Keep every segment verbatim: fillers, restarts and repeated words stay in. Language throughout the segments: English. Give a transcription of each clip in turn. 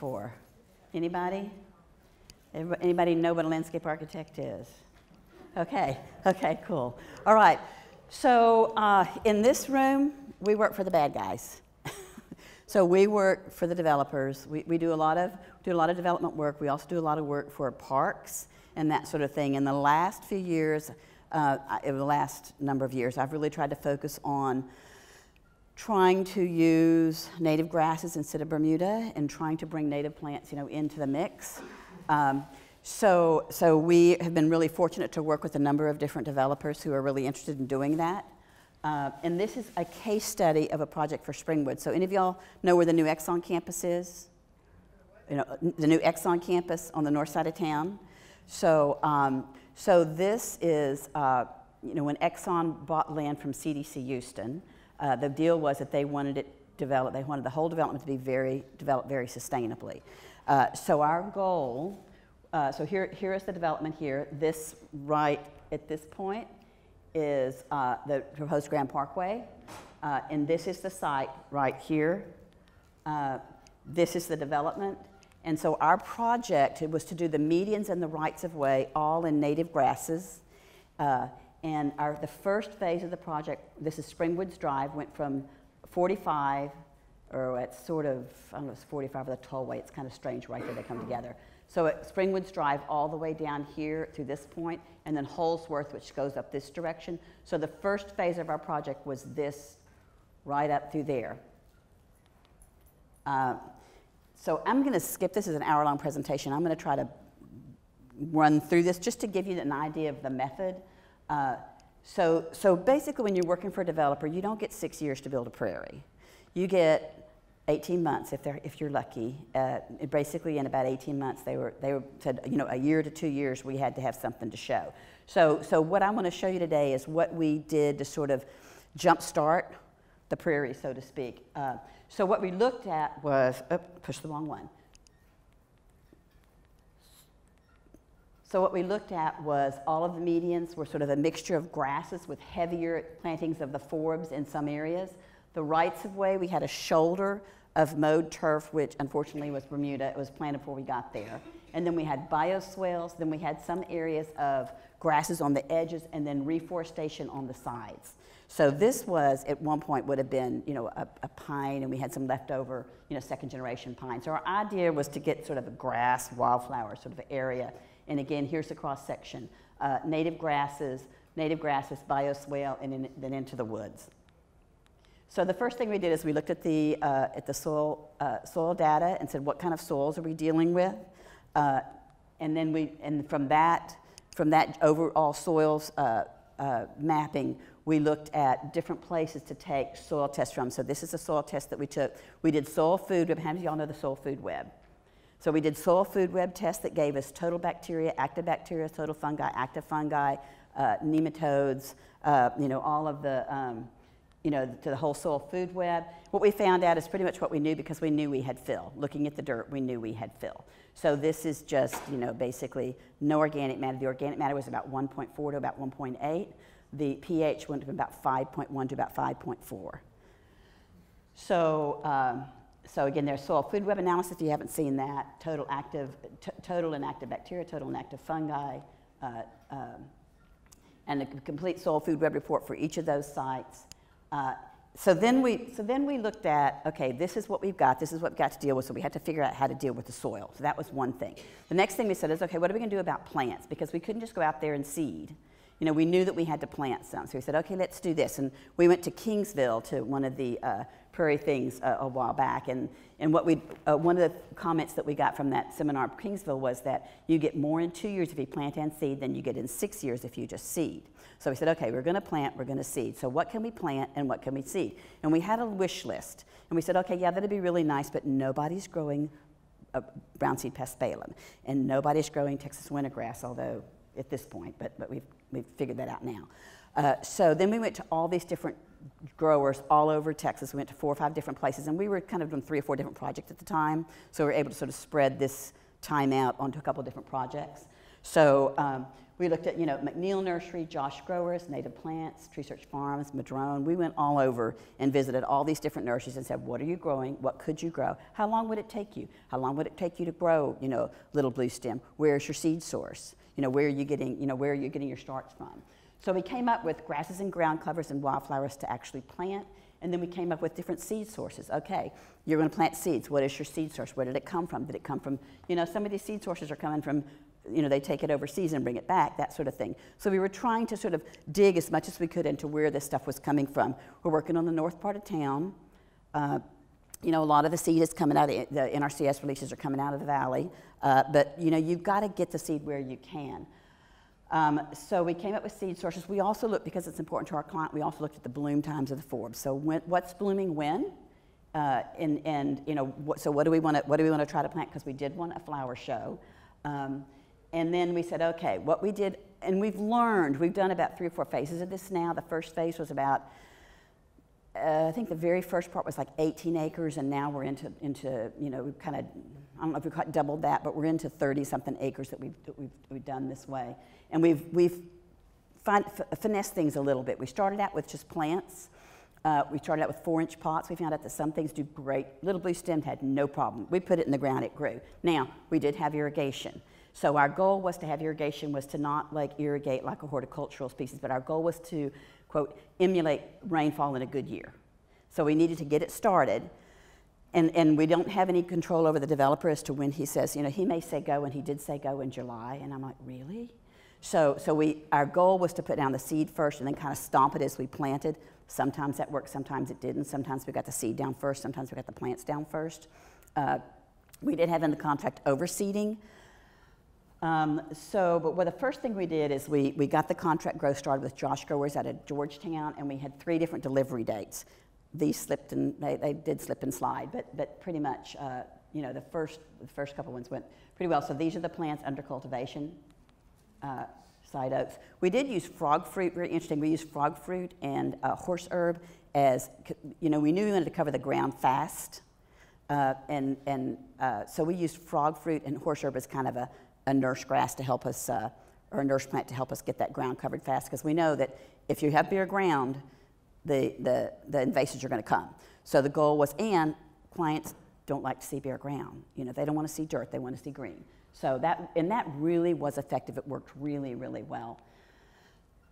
for? Anybody? Everybody, anybody know what a landscape architect is? Okay, okay, cool. All right, so uh, in this room, we work for the bad guys. So we work for the developers. We, we do, a lot of, do a lot of development work. We also do a lot of work for parks and that sort of thing. In the last few years, uh, in the last number of years, I've really tried to focus on trying to use native grasses instead of Bermuda and trying to bring native plants, you know, into the mix. Um, so, so we have been really fortunate to work with a number of different developers who are really interested in doing that. Uh, and this is a case study of a project for Springwood. So any of y'all know where the new Exxon campus is? You know, the new Exxon campus on the north side of town. So, um, so this is, uh, you know, when Exxon bought land from C D C Houston, Uh, the deal was that they wanted it developed, they wanted the whole development to be very, developed very sustainably. Uh, so our goal, uh, so here, here is the development here. This right at this point is uh, the proposed Grand Parkway. Uh, and this is the site right here. Uh, this is the development. And so our project was to do the medians and the rights of way all in native grasses. Uh, And our, the first phase of the project, this is Springwoods Drive, went from forty-five, or it's sort of, I don't know, it's forty-five or the tollway. It's kind of strange right there, they come together. So at Springwoods Drive all the way down here through this point, and then Holesworth, which goes up this direction. So the first phase of our project was this right up through there. Uh, so I'm going to skip, this is an hour-long presentation. I'm going to try to run through this just to give you an idea of the method. Uh, so, so basically when you're working for a developer, you don't get six years to build a prairie. You get eighteen months if, they're, if you're lucky. Uh, basically in about eighteen months, they were, they were said, you know, a year to two years we had to have something to show. So, so what I want to show you today is what we did to sort of jumpstart the prairie, so to speak. Uh, so what we looked at was, oh, pushed the wrong one. So what we looked at was all of the medians were sort of a mixture of grasses with heavier plantings of the forbs in some areas. The rights of way, we had a shoulder of mowed turf, which unfortunately was Bermuda. It was planted before we got there. And then we had bioswales. Then we had some areas of grasses on the edges and then reforestation on the sides. So this was, at one point, would have been, you know, a, a pine, and we had some leftover, you know, second generation pine. So our idea was to get sort of a grass, wildflower sort of area. And again, here's the cross section: uh, native grasses, native grasses, bioswale, and in, then into the woods. So the first thing we did is we looked at the uh, at the soil uh, soil data and said, what kind of soils are we dealing with? Uh, and then we and from that from that overall soils uh, uh, mapping, we looked at different places to take soil tests from. So this is a soil test that we took. We did soil food web. How many of y'all know the soil food web? So we did soil food web tests that gave us total bacteria, active bacteria, total fungi, active fungi, uh, nematodes, uh, you know, all of the, um, you know, to the whole soil food web. What we found out is pretty much what we knew because we knew we had fill. Looking at the dirt, we knew we had fill. So this is just, you know, basically no organic matter. The organic matter was about one point four to about one point eight. The pH went from about five point one to about five point four. So, um, So again, there's soil food web analysis, if you haven't seen that, total active, total inactive bacteria, total inactive fungi, uh, um, and a complete soil food web report for each of those sites. Uh, so then we, so then we looked at, okay, this is what we've got, this is what we've got to deal with, so we had to figure out how to deal with the soil. So that was one thing. The next thing we said is, okay, what are we gonna do about plants? Because we couldn't just go out there and seed. You know, we knew that we had to plant some, so we said, okay, let's do this. And we went to Kingsville to one of the uh, prairie things uh, a while back, and, and what we, uh, one of the comments that we got from that seminar in Kingsville was that you get more in two years if you plant and seed than you get in six years if you just seed. So we said, okay, we're gonna plant, we're gonna seed. So what can we plant and what can we seed? And we had a wish list, and we said, okay, yeah, that'd be really nice, but nobody's growing uh, brown seed paspalum, and nobody's growing Texas winter grass, although at this point, but, but we've, we've figured that out now. Uh, so then we went to all these different growers all over Texas. We went to four or five different places, and we were kind of doing three or four different projects at the time, so we were able to sort of spread this time out onto a couple of different projects. So um, we looked at, you know, McNeil Nursery, Josh Growers, Native Plants, Tree Search Farms, Madrone. We went all over and visited all these different nurseries and said, what are you growing? What could you grow? How long would it take you? How long would it take you to grow, you know, little blue stem? Where's your seed source? You know, where are you getting, you know, where are you getting your starts from? So we came up with grasses and ground covers and wildflowers to actually plant. And then we came up with different seed sources. Okay, you're going to plant seeds. What is your seed source? Where did it come from? Did it come from, you know, some of these seed sources are coming from, you know, they take it overseas and bring it back, that sort of thing. So we were trying to sort of dig as much as we could into where this stuff was coming from. We're working on the north part of town. Uh, you know, a lot of the seed is coming out of, the N R C S releases are coming out of the valley. Uh, but, you know, you've got to get the seed where you can. Um, so we came up with seed sources. We also looked, because it's important to our client, we also looked at the bloom times of the forbs. So when, what's blooming when, uh, and, and you know, what, so what do we want to what do we want to try to plant? Because we did want a flower show, um, and then we said, okay, what we did, and we've learned. We've done about three or four phases of this now. The first phase was about, uh, I think the very first part was like eighteen acres, and now we're into into you know we've kind of. I don't know if we quite doubled that, but we're into thirty-something acres that we've, that we've, we've done this way. And we've, we've fin finessed things a little bit. We started out with just plants. Uh, we started out with four-inch pots. We found out that some things do great. Little blue stem had no problem. We put it in the ground. It grew. Now, we did have irrigation. So our goal was to have irrigation, was to not like irrigate like a horticultural species, but our goal was to, quote, emulate rainfall in a good year. So we needed to get it started. And, and we don't have any control over the developer as to when he says, you know, he may say go, and he did say go in July, and I'm like, really? So, so we, our goal was to put down the seed first and then kind of stomp it as we planted. Sometimes that worked, sometimes it didn't. Sometimes we got the seed down first, sometimes we got the plants down first. Uh, we did have in the contract overseeding. Um, so, but well, the first thing we did is we, we got the contract growth started with Josh Growers out of Georgetown, and we had three different delivery dates. These slipped and they, they did slip and slide, but but pretty much, uh, you know, the first the first couple ones went pretty well. So these are the plants under cultivation, uh, side oaks. We did use frog fruit. Very interesting. We used frog fruit and uh, horse herb as, you know, we knew we wanted to cover the ground fast, uh, and and uh, so we used frog fruit and horse herb as kind of a, a nurse grass to help us, uh, or a nurse plant to help us get that ground covered fast, because we know that if you have bare ground, The, the, the invasives are going to come. So the goal was, and clients don't like to see bare ground. You know, they don't want to see dirt, they want to see green. So that, and that really was effective. It worked really, really well.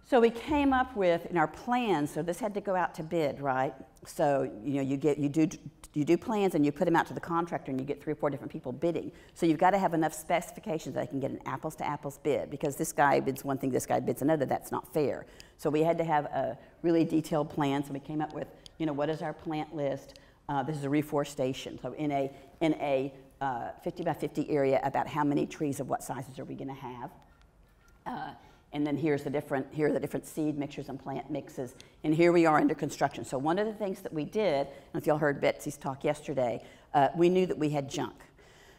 So we came up with, in our plans, so this had to go out to bid, right? So, you know, you get, you do, you do plans and you put them out to the contractor and you get three or four different people bidding. So you've got to have enough specifications that they can get an apples to apples bid, because this guy bids one thing, this guy bids another, that's not fair. So we had to have a really detailed plan. So we came up with, you know, what is our plant list? Uh, this is a reforestation. So in a, in a uh, fifty by fifty area, about how many trees of what sizes are we going to have? Uh, And then here's the different, here are the different seed mixtures and plant mixes. And here we are under construction. So one of the things that we did, and if y'all heard Betsy's talk yesterday, uh, we knew that we had junk.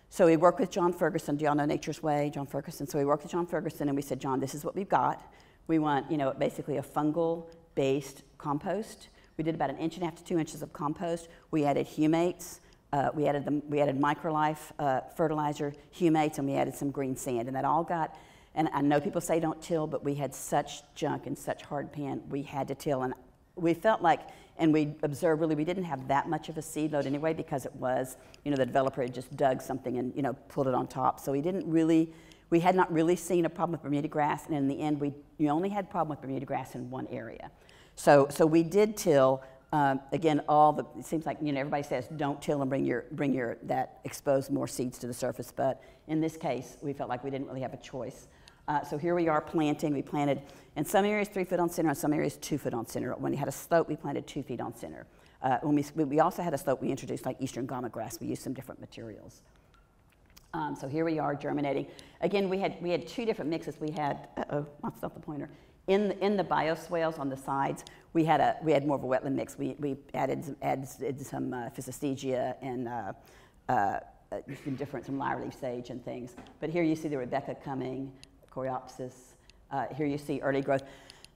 So we worked with John Ferguson. Do y'all know Nature's Way, John Ferguson? So we worked with John Ferguson and we said, John, this is what we've got. We want, you know, basically a fungal-based compost. We did about an inch and a half to two inches of compost. We added humates. Uh, we added, the, we added microlife uh, fertilizer, humates, and we added some green sand. And that all got... And I know people say don't till, but we had such junk and such hard pan, we had to till. And we felt like, and we observed really, we didn't have that much of a seed load anyway, because it was, you know, the developer had just dug something and, you know, pulled it on top. So we didn't really, we had not really seen a problem with Bermuda grass. And in the end, we, we only had a problem with Bermuda grass in one area. So, so we did till. Um, again, all the, it seems like, you know, everybody says don't till and bring your, bring your, that exposed more seeds to the surface. But in this case, we felt like we didn't really have a choice. Uh, so here we are planting. We planted in some areas three foot on center, in some areas two foot on center. When we had a slope, we planted two feet on center. Uh, when we, we also had a slope, we introduced like eastern gama grass. We used some different materials. Um, so here we are germinating. Again, we had, we had two different mixes. We had, uh-oh, I'll stop the pointer. In the, in the bioswales on the sides, we had, a, we had more of a wetland mix. We, we added some, added some uh, physostegea and uh, uh, some different, some lyre-leaf sage and things. But here you see the Rebecca coming. Coreopsis. Uh, here you see early growth.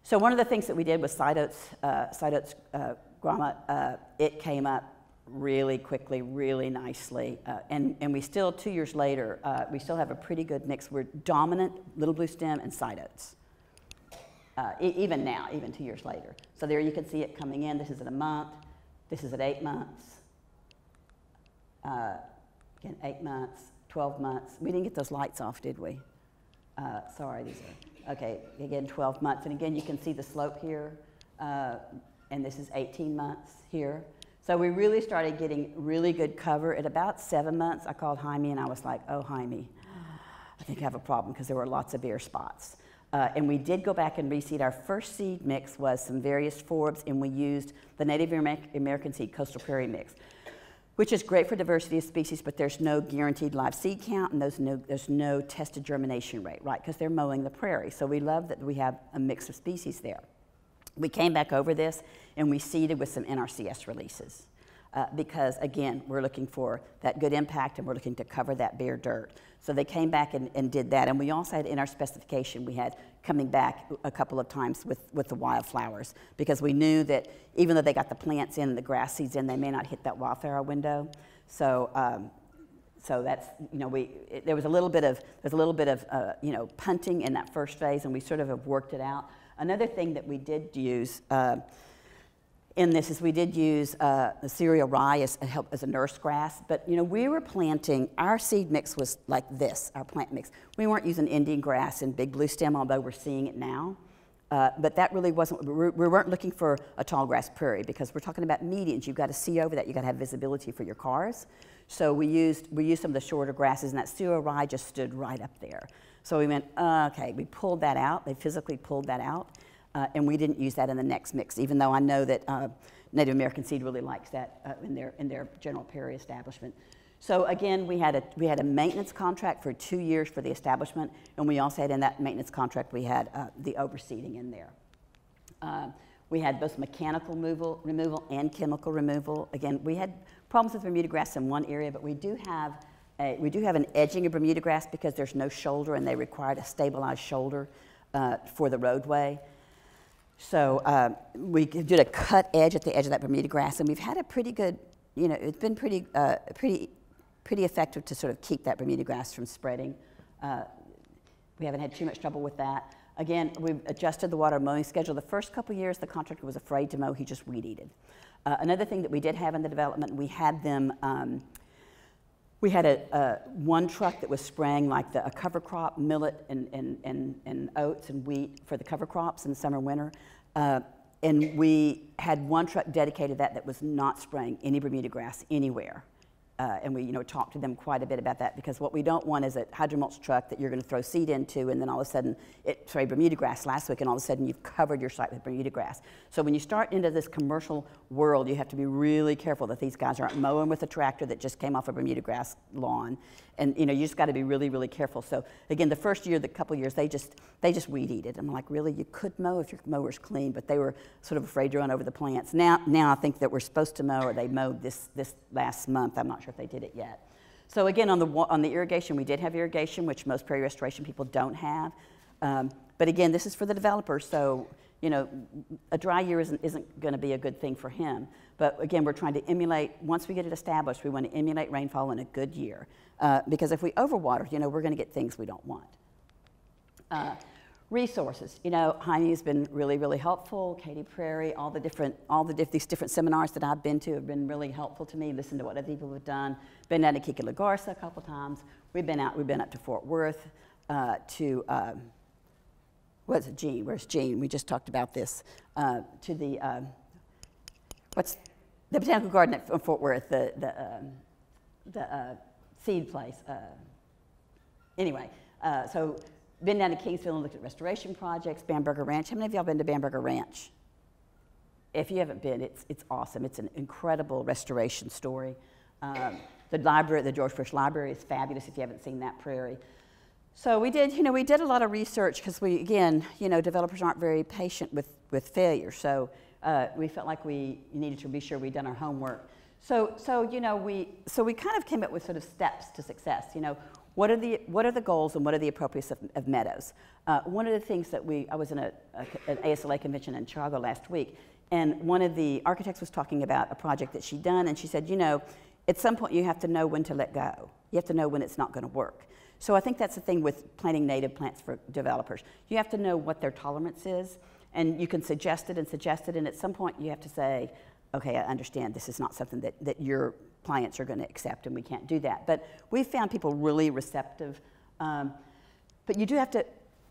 So one of the things that we did was side oats, uh, side oats uh, grama. Uh, it came up really quickly, really nicely. Uh, and, and we still, two years later, uh, we still have a pretty good mix. We're dominant, Little Blue Stem, and side oats. Uh, e even now, even two years later. So there you can see it coming in. This is at a month. This is at eight months. Uh, again, eight months, twelve months. We didn't get those lights off, did we? Uh, sorry, these are, okay, again, twelve months. And again, you can see the slope here. Uh, and this is eighteen months here. So we really started getting really good cover. At about seven months, I called Jaime and I was like, oh, Jaime, I think I have a problem, because there were lots of bare spots. Uh, and we did go back and reseed. Our first seed mix was some various forbs, and we used the Native American seed Coastal Prairie mix, which is great for diversity of species, but there's no guaranteed live seed count, and there's no, there's no tested germination rate, right? Because they're mowing the prairie. So we love that we have a mix of species there. We came back over this, and we seeded with some N R C S releases uh, because, again, we're looking for that good impact, and we're looking to cover that bare dirt. So they came back and, and did that, and we also had in our specification, we had coming back a couple of times with, with the wildflowers, because we knew that even though they got the plants in and the grass seeds in, they may not hit that wildflower window. So, um, so that's, you know, we, it, there was a little bit of, there's a little bit of, uh, you know, punting in that first phase, and we sort of have worked it out. Another thing that we did use uh, in this is we did use uh, the cereal rye as a, help, as a nurse grass, but you know, we were planting, our seed mix was like this, our plant mix. We weren't using Indian grass and Big Blue Stem, although we're seeing it now, uh, but that really wasn't, we weren't looking for a tall grass prairie, because we're talking about medians. You've got to see over that, you've got to have visibility for your cars. So we used, we used some of the shorter grasses, and that cereal rye just stood right up there. So we went, uh, okay, we pulled that out. They physically pulled that out, uh, and we didn't use that in the next mix, even though I know that uh, Native American seed really likes that uh, in their in their general prairie establishment. So again, we had a we had a maintenance contract for two years for the establishment, and we also had in that maintenance contract we had uh, the overseeding in there. Uh, we had both mechanical removal, removal and chemical removal. Again, we had problems with Bermuda grass in one area, but we do have. Uh, we do have an edging of Bermuda grass because there's no shoulder, and they required a stabilized shoulder uh, for the roadway. So uh, we did a cut edge at the edge of that Bermuda grass, and we've had a pretty good, you know, it's been pretty, uh, pretty, pretty effective to sort of keep that Bermuda grass from spreading. Uh, we haven't had too much trouble with that. Again, we've adjusted the water mowing schedule. The first couple years, the contractor was afraid to mow; he just weed-eated. Uh, another thing that we did have in the development, we had them. Um, We had a, a one truck that was spraying like the, a cover crop, millet and, and, and, and oats and wheat for the cover crops in summer, winter. Uh, and we had one truck dedicated that that was not spraying any Bermuda grass anywhere. Uh, and we, you know, talked to them quite a bit about that, because what we don't want is a hydromulch truck that you're going to throw seed into, and then all of a sudden it sprayed Bermuda grass last week, and all of a sudden you've covered your site with Bermuda grass. So when you start into this commercial world, you have to be really careful that these guys aren't mowing with a tractor that just came off a Bermuda grass lawn, and you know, you just got to be really, really careful. So again, the first year, the couple years, they just they just weed-eated. I'm like, really, you could mow if your mower's clean, but they were sort of afraid to run over the plants. Now, now I think that we're supposed to mow, or they mowed this this last month. I'm not sure if they did it yet. So again, on the on the irrigation, we did have irrigation, which most prairie restoration people don't have. Um, but again, this is for the developer, so you know, a dry year isn't isn't going to be a good thing for him. But again, we're trying to emulate. Once we get it established, we want to emulate rainfall in a good year, uh, because if we overwater, you know, we're going to get things we don't want. Uh, resources, you know, Jaime has been really, really helpful. Katy Prairie, all the different, all the diff these different seminars that I've been to have been really helpful to me. Listen to what other people have done. Been down to Kika La Garza a couple times. We've been out. We've been up to Fort Worth, uh, to um, what's it, Gene? Where's Gene? We just talked about this. Uh, to the uh, what's the botanical garden at Fort Worth? The the um, the uh, seed place. Uh, anyway, uh, so. Been down to Kingsville and looked at restoration projects, Bamberger Ranch. How many of y'all been to Bamberger Ranch? If you haven't been, it's, it's awesome. It's an incredible restoration story. Um, the library, the George Bush Library is fabulous if you haven't seen that prairie. So we did, you know, we did a lot of research because we, again, you know, developers aren't very patient with, with failure. So uh, we felt like we needed to be sure we'd done our homework. So, so, you know, we, so we kind of came up with sort of steps to success, you know. What are the what are the goals and what are the appropriates of, of meadows? Uh, one of the things that we I was in a, a an A S L A convention in Chicago last week, And one of the architects was talking about a project that she'd done, and she said, you know, at some point you have to know when to let go. You have to know when it's not going to work. So I think that's the thing with planting native plants for developers. You have to know what their tolerance is, and you can suggest it and suggest it, and at some point you have to say, okay, I understand this is not something that, that your clients are going to accept, and we can't do that. But we've found people really receptive. Um, but you do have to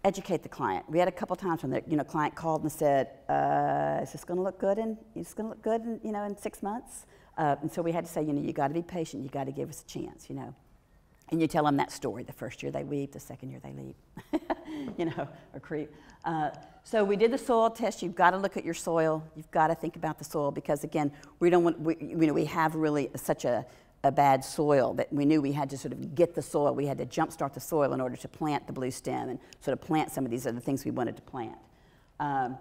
educate the client. We had a couple times when the you know, client called and said, uh, is this going to look good in, is this going to look good in, you know, in six months? Uh, and so we had to say, you know, you got to be patient. You got to give us a chance, you know. And you tell them that story. The first year they weave, the second year they leave, you know, or creep. Uh, so we did the soil test. You've got to look at your soil. You've got to think about the soil because, again, we don't want, we, you know, we have really such a, a bad soil that we knew we had to sort of get the soil. We had to jumpstart the soil in order to plant the blue stem and sort of plant some of these other things we wanted to plant. Um,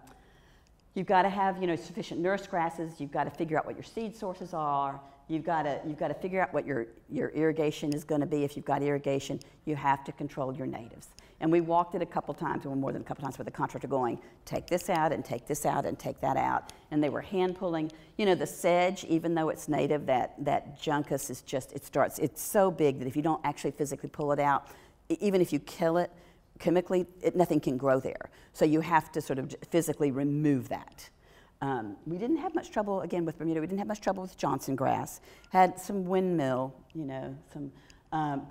You've got to have, you know, sufficient nurse grasses. You've got to figure out what your seed sources are. You've got to, you've got to figure out what your, your irrigation is going to be. If you've got irrigation, you have to control your natives. And we walked it a couple times, or more than a couple times, with the contractor going, take this out and take this out and take that out. And they were hand pulling. You know, the sedge, even though it's native, that, that juncus is just, it starts, it's so big that if you don't actually physically pull it out, even if you kill it, chemically, it, nothing can grow there. So you have to sort of physically remove that. Um, we didn't have much trouble, again, with Bermuda. We didn't have much trouble with Johnson grass. Had some windmill, you know, some. Um,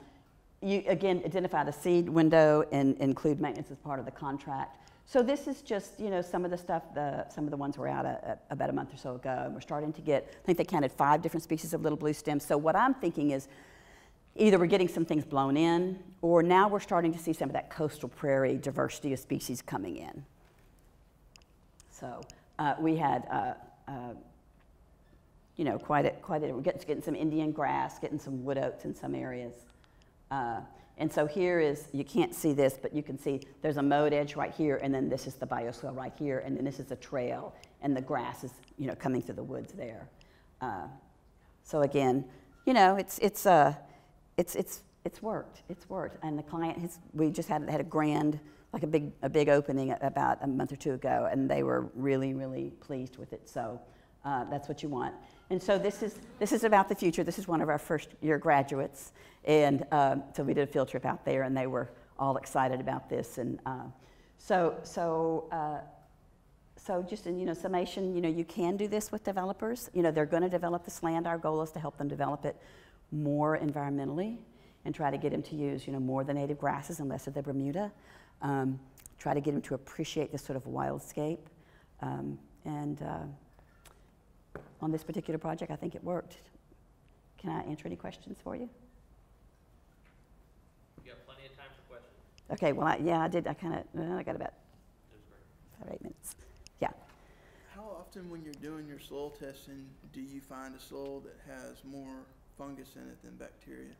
you, again, identify the seed window and include maintenance as part of the contract. So this is just, you know, some of the stuff, the, some of the ones were out a, a, about a month or so ago. And we're starting to get, I think they counted five different species of little blue stems. So what I'm thinking is, either we're getting some things blown in, or now we're starting to see some of that coastal prairie diversity of species coming in. So uh, we had, uh, uh, you know, quite a, quite a, we're getting some Indian grass, getting some wood oats in some areas. Uh, and so here is, you can't see this, but you can see there's a mowed edge right here, and then this is the bioswale right here, and then this is a trail, and the grass is, you know, coming through the woods there. Uh, so again, you know, it's, it's, uh, It's, it's, it's worked, it's worked. And the client, has, we just had, had a grand, like a big, a big opening about a month or two ago, and they were really, really pleased with it. So uh, that's what you want. And so this is, this is about the future. This is one of our first year graduates. And um, so we did a field trip out there, and they were all excited about this. And uh, so, so, uh, so just in you know, summation, you know, you can do this with developers. You know, they're gonna develop this land. Our goal is to help them develop it more environmentally and try to get them to use you know, more of the native grasses and less of the Bermuda. Um, try to get them to appreciate this sort of wildscape. Um, and uh, on this particular project, I think it worked. Can I answer any questions for you? You have plenty of time for questions. Okay, well, I, yeah, I did. I kind of, well, I got about, about eight minutes. Yeah. How often when you're doing your soil testing, do you find a soil that has more fungus in it than bacteria?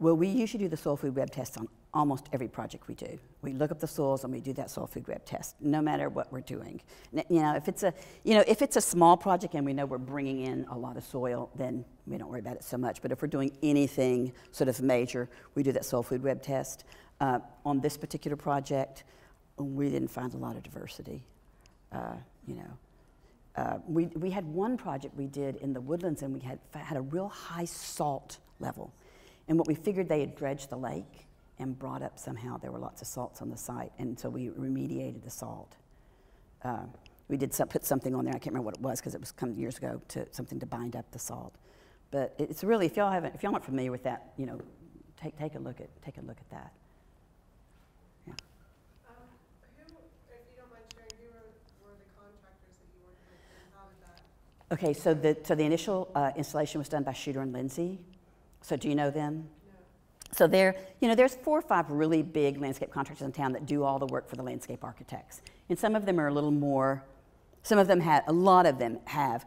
Well, we usually do the soil food web test on almost every project we do. We look up the soils and we do that soil food web test, no matter what we're doing. You know, if it's a, you know, if it's a small project and we know we're bringing in a lot of soil, then we don't worry about it so much. But if we're doing anything sort of major, we do that soil food web test. Uh, on this particular project, we didn't find a lot of diversity. Uh, you know. Uh, we, we had one project we did in the woodlands, and we had, had a real high salt level. And what we figured, they had dredged the lake and brought up somehow there were lots of salts on the site, and so we remediated the salt. Uh, we did some, put something on there, I can't remember what it was because it was come years ago, to something to bind up the salt. But it's really, if y'all haven't, if y'all aren't familiar with that, you know, take, take a look at, take a look at that. Okay, so the, so the initial uh, installation was done by Schuder and Lindsay. So do you know them? No. So there, you know, there's four or five really big landscape contractors in town that do all the work for the landscape architects. And some of them are a little more, some of them have, a lot of them have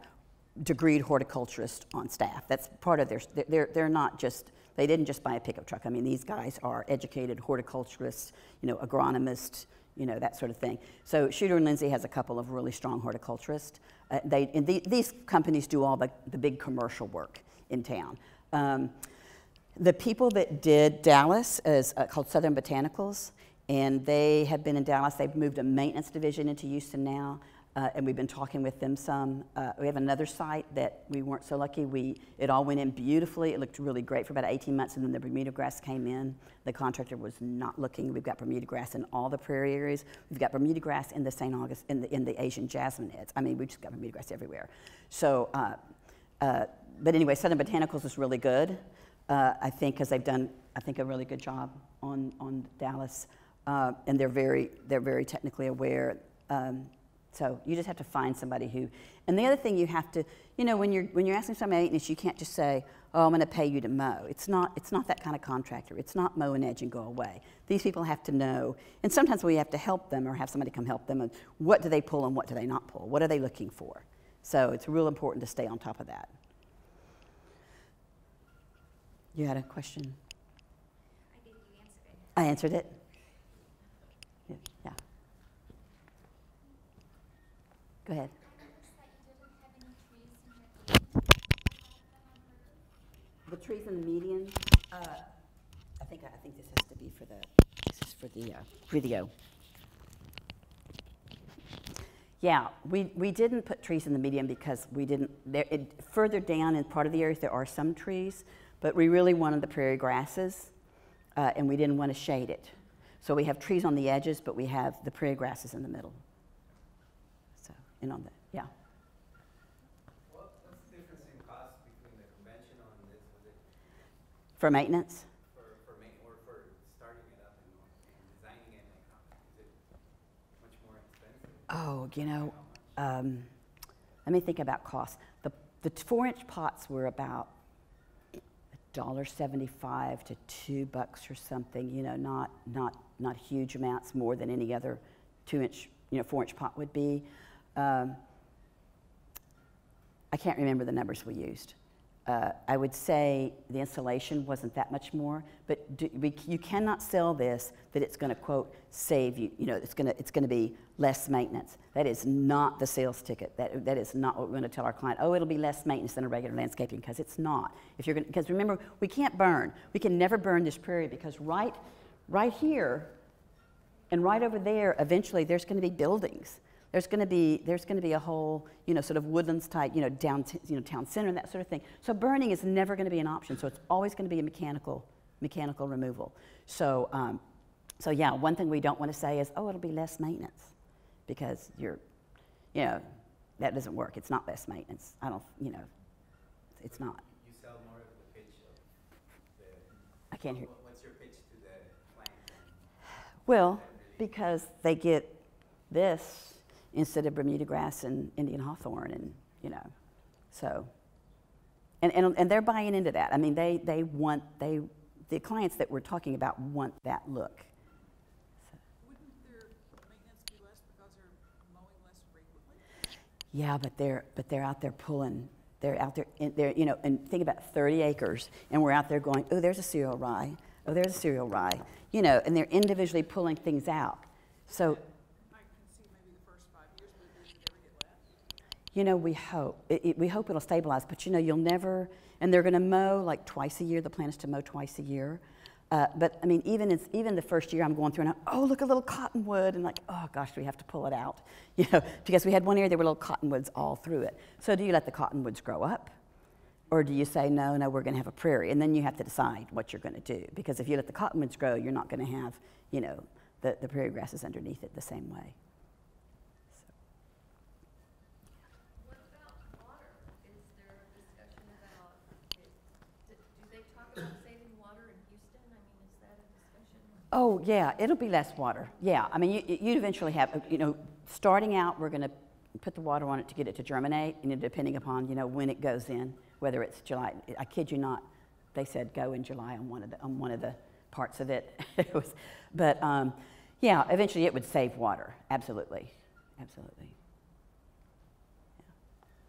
degreed horticulturists on staff. That's part of their, they're, they're not just, they didn't just buy a pickup truck. I mean, these guys are educated horticulturists, you know, agronomists, you know, that sort of thing. So Schuder and Lindsay has a couple of really strong horticulturists. Uh, they, and the, these companies do all the, the big commercial work in town. Um, the people that did Dallas is uh, called Southern Botanicals, and they have been in Dallas. They've moved a maintenance division into Houston now. Uh, and we've been talking with them some. Uh, we have another site that we weren't so lucky. We, it all went in beautifully. It looked really great for about eighteen months, and then the Bermuda grass came in. The contractor was not looking. We've got Bermuda grass in all the prairie areas. We've got Bermuda grass in the Saint August, in the, in the Asian jasmine heads. I mean, we've just got Bermuda grass everywhere. So, uh, uh, but anyway, Southern Botanicals is really good, uh, I think, because they've done, I think, a really good job on, on Dallas. Uh, and they're very, they're very technically aware. Um, So you just have to find somebody who, and the other thing you have to, you know, when you're when you're asking somebody maintenance, you can't just say, oh, I'm going to pay you to mow. It's not it's not that kind of contractor. It's not mow and edge and go away. These people have to know, and sometimes we have to help them or have somebody come help them. And what do they pull and what do they not pull? What are they looking for? So it's real important to stay on top of that. You had a question. I think you answered it. I answered it. Yeah. Go ahead. The trees in the median. Uh, I think I think this has to be for the. This is for the uh, video. Yeah, we we didn't put trees in the median because we didn't. There, it, further down in part of the area there are some trees, but we really wanted the prairie grasses, uh, and we didn't want to shade it. So we have trees on the edges, but we have the prairie grasses in the middle. In on that, yeah. What, what's the difference in cost between the conventional and this? Was it for maintenance? For, for ma or for starting it up and, and designing it, is it much more expensive? Oh, you know, um, let me think about cost. The the four-inch pots were about a dollar seventy-five to two bucks or something. You know, not not not huge amounts more than any other two-inch, you know, four-inch pot would be. Um, I can't remember the numbers we used. Uh, I would say the installation wasn't that much more, but do, we, you cannot sell this that it's going to, quote, save you. You know, it's going to it's going to be less maintenance. That is not the sales ticket. That that is not what we're going to tell our client. Oh, it'll be less maintenance than a regular landscaping, because it's not. If you're going, because remember, we can't burn. We can never burn this prairie, because right, right here, and right over there, eventually there's going to be buildings. There's going to be there's going to be a whole, you know, sort of woodlands type, you know, down you know town center and that sort of thing. So burning is never going to be an option. So it's always going to be a mechanical mechanical removal. So um, so yeah, one thing we don't want to say is, oh, it'll be less maintenance, because you're, you know, that doesn't work. It's not less maintenance. I don't, you know, it's not. You sell more of the pitch of the. I can't hear. What's your pitch to the client? Well, because they get this instead of Bermuda grass and Indian hawthorn, and you know, so, and, and, and they're buying into that. I mean, they, they want, they, the clients that we're talking about want that look. So. Wouldn't their maintenance be less because they're mowing less frequently? Yeah, but they're, but they're out there pulling, they're out there, in, they're, you know, and think about thirty acres, and we're out there going, oh, there's a cereal rye, oh, there's a cereal rye, you know, and they're individually pulling things out. So. You know, we hope. It, it, we hope it'll stabilize, but you know, you'll never, and they're gonna mow like twice a year. The plan is to mow twice a year. Uh, but I mean, even it's, even the first year I'm going through and I'm, oh, look, a little cottonwood, and like, oh gosh, we have to pull it out. You know, because we had one area there were little cottonwoods all through it. So do you let the cottonwoods grow up? Or do you say, no, no, we're gonna have a prairie? And then you have to decide what you're gonna do. Because if you let the cottonwoods grow, you're not gonna have, you know, the, the prairie grasses underneath it the same way. Oh, yeah, it'll be less water. Yeah, I mean, you, you'd eventually have, you know, starting out, we're going to put the water on it to get it to germinate, you know, depending upon, you know, when it goes in, whether it's July. I kid you not, they said go in July on one of the, on one of the parts of it. It was, but, um, yeah, eventually it would save water, absolutely, absolutely.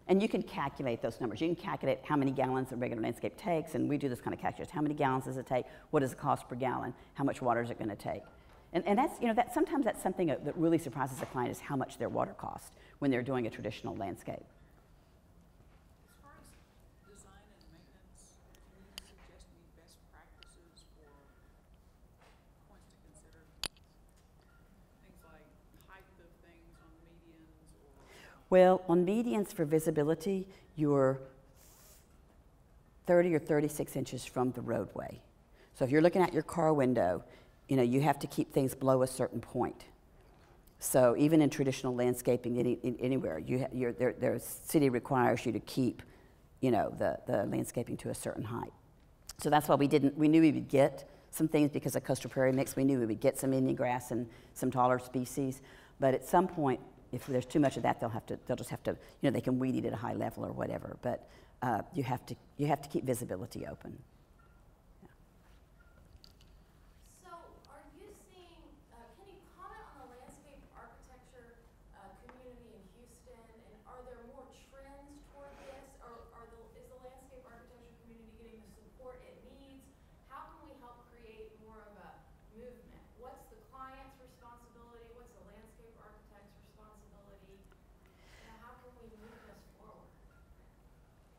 And you can calculate those numbers. You can calculate how many gallons a regular landscape takes, and we do this kind of calculation. How many gallons does it take? What is the cost per gallon? How much water is it going to take? And, and that's, you know, that, sometimes that's something that really surprises a client, is how much their water costs when they're doing a traditional landscape. As far as design and maintenance, can you suggest any best practices or points to consider? Things like height of things on medians or... Well, on medians for visibility, you're thirty or thirty-six inches from the roadway. So if you're looking at your car window, you know, you have to keep things below a certain point. So even in traditional landscaping, any, in, anywhere, you ha you're, there, there's, city requires you to keep, you know, the, the landscaping to a certain height. So that's why we didn't, we knew we would get some things because of coastal prairie mix. We knew we would get some Indian grass and some taller species. But at some point, if there's too much of that, they'll have to, they'll just have to, you know, they can weed eat at a high level or whatever. But uh, you have to, you have to keep visibility open.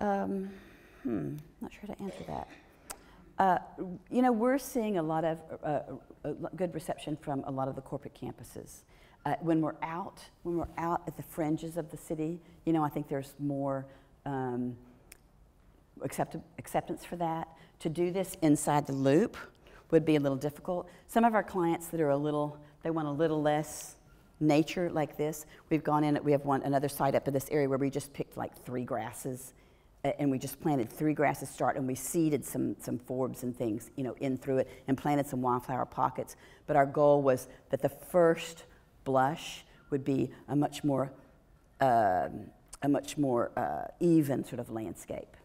Um, hmm, not sure how to answer that. Uh, you know, we're seeing a lot of uh, a good reception from a lot of the corporate campuses. Uh, when we're out, when we're out at the fringes of the city, you know, I think there's more um, accept acceptance for that. To do this inside the loop would be a little difficult. Some of our clients that are a little, they want a little less nature like this. We've gone in, we have one another site up in this area where we just picked like three grasses. And we just planted three grasses start, and we seeded some some forbs and things, you know, in through it, and planted some wildflower pockets. But our goal was that the first blush would be a much more uh, a much more uh, even sort of landscape.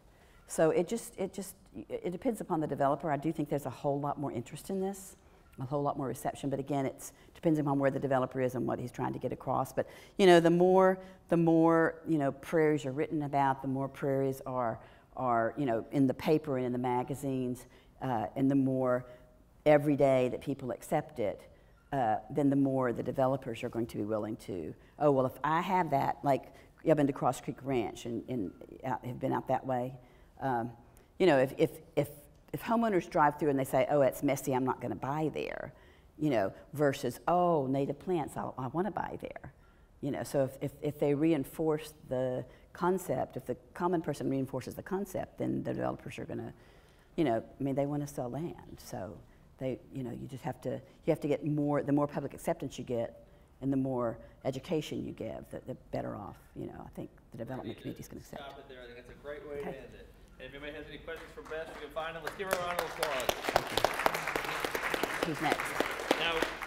So it just it just it depends upon the developer. I do think there's a whole lot more interest in this, a whole lot more reception. But again, it depends upon where the developer is and what he's trying to get across. But you know, the more the more you know prairies are written about, the more prairies are are you know in the paper and in the magazines, uh, and the more every day that people accept it, uh, then the more the developers are going to be willing to. Oh well, if I have that, like I've been to Cross Creek Ranch and, and out, have been out that way. Um, you know, if if if If homeowners drive through and they say, oh, it's messy, I'm not going to buy there, you know, versus, oh, native plants, I'll, I want to buy there. You know, so if, if, if they reinforce the concept, if the common person reinforces the concept, then the developers are going to, you know, I mean, they want to sell land. So they, you know, you just have to, you have to get more, the more public acceptance you get and the more education you give, the, the better off, you know, I think the development community is going to accept. Stop it there. I think that's a great way okay. to end it. If anybody has any questions for Beth, you can find them. Let's give her a round of applause. Who's next? Now,